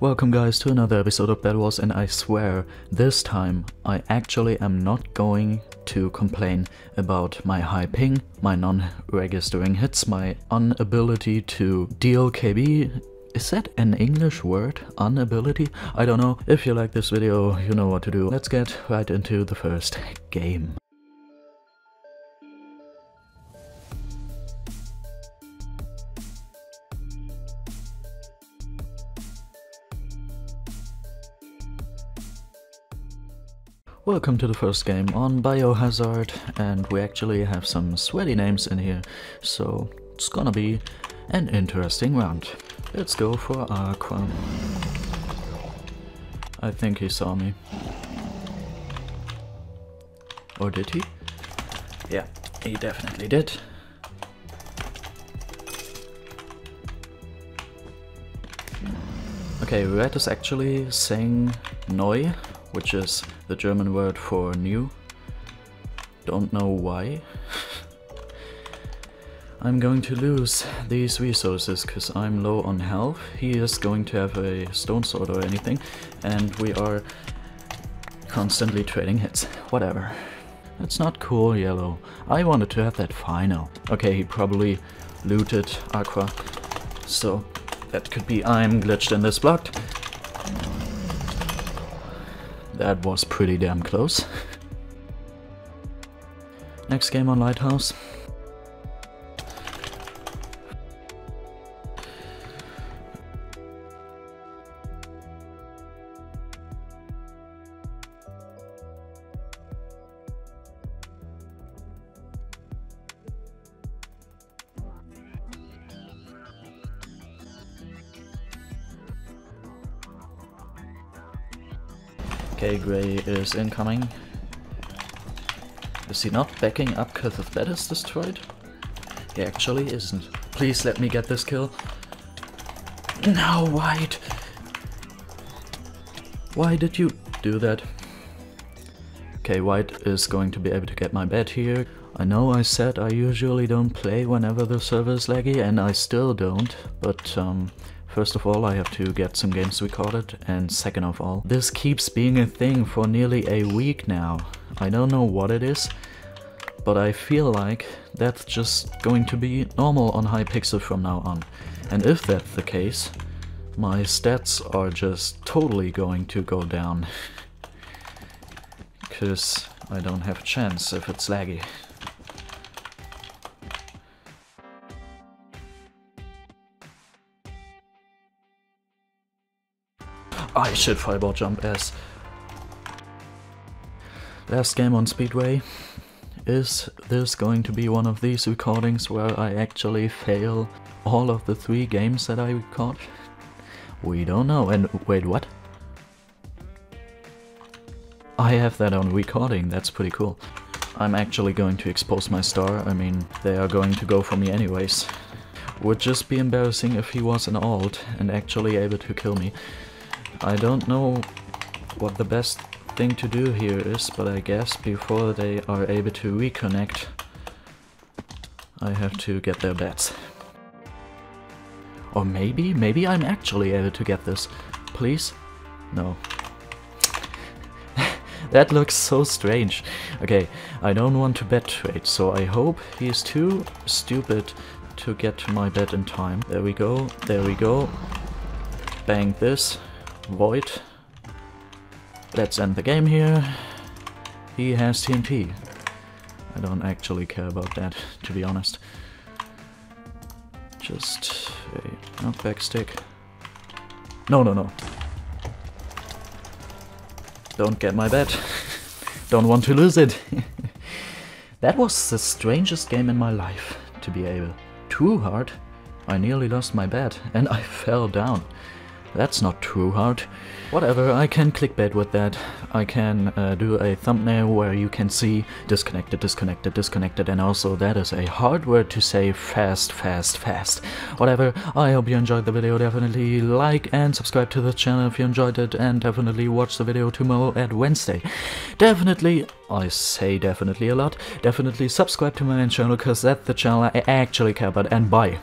Welcome guys to another episode of Bedwars, and I swear this time I actually am not going to complain about my high ping, my non-registering hits, my inability to deal KB. Is that an English word? Inability? I don't know. If you like this video, you know what to do. Let's get right into the first game. Welcome to the first game on Biohazard, and we actually have some sweaty names in here, so it's gonna be an interesting round. Let's go for Aqua. I think he saw me. Or did he? Yeah, he definitely did. Okay, Red is actually saying Neu, which is the German word for new. Don't know why. I'm going to lose these resources because I'm low on health. He is going to have a stone sword or anything, and we are constantly trading hits. Whatever. That's not cool, Yellow. I wanted to have that final. Okay, he probably looted Aqua, so that could be I'm glitched in this blocked. That was pretty damn close. Next game on Lighthouse. Okay, Grey is incoming. Is he not backing up because the bed is destroyed? He actually isn't. Please let me get this kill. No, White! Why did you do that? Okay, White is going to be able to get my bed here. I know I said I usually don't play whenever the server is laggy, and I still don't, but first of all, I have to get some games recorded, and second of all, this keeps being a thing for nearly a week now. I don't know what it is, but I feel like that's just going to be normal on Hypixel from now on. And if that's the case, my stats are just totally going to go down. Because I don't have a chance if it's laggy. I should fireball jump S. Last game on Speedway. Is this going to be one of these recordings where I actually fail all of the 3 games that I record? We don't know. And wait, what? I have that on recording, that's pretty cool. I'm actually going to expose my star. I mean, they are going to go for me anyways. Would just be embarrassing if he was an alt and actually able to kill me. I don't know what the best thing to do here is, but I guess before they are able to reconnect, I have to get their bets. Or maybe I'm actually able to get this. Please? No. That looks so strange. Okay, I don't want to bet trade, so I hope he's too stupid to get to my bet in time. There we go, there we go. Bang this. Void. Let's end the game here. He has TNT. I don't actually care about that, to be honest. Just a knockback stick. No. Don't get my bet. Don't want to lose it. That was the strangest game in my life, to be able. Too hard. I nearly lost my bet and I fell down. That's not too hard. Whatever, I can clickbait with that. I can do a thumbnail where you can see disconnected, disconnected, disconnected, and also that is a hard word to say, fast, fast, fast. Whatever, I hope you enjoyed the video. Definitely like and subscribe to the channel if you enjoyed it, and definitely watch the video tomorrow at Wednesday. Definitely, I say definitely a lot, definitely subscribe to my channel because that's the channel I actually care about, and bye.